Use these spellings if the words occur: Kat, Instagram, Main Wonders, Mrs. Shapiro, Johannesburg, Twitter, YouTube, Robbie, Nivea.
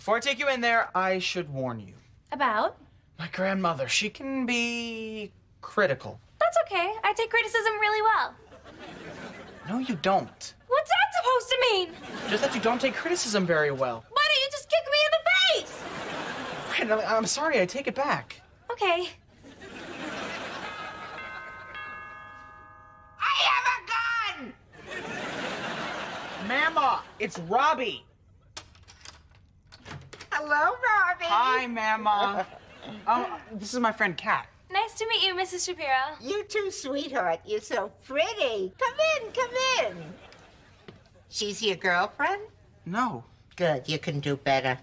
Before I take you in there, I should warn you. About? My grandmother. She can be critical. That's okay. I take criticism really well. No, you don't. What's that supposed to mean? Just that you don't take criticism very well. Why don't you just kick me in the face? Right, I'm sorry. I take it back. Okay. I have a gun! Mama, it's Robbie. Hello, Robbie. Hi, Mama. This is my friend Kat. Nice to meet you, Mrs. Shapiro. You too, sweetheart. You're so pretty. Come in, come in. She's your girlfriend? No. Good, you can do better.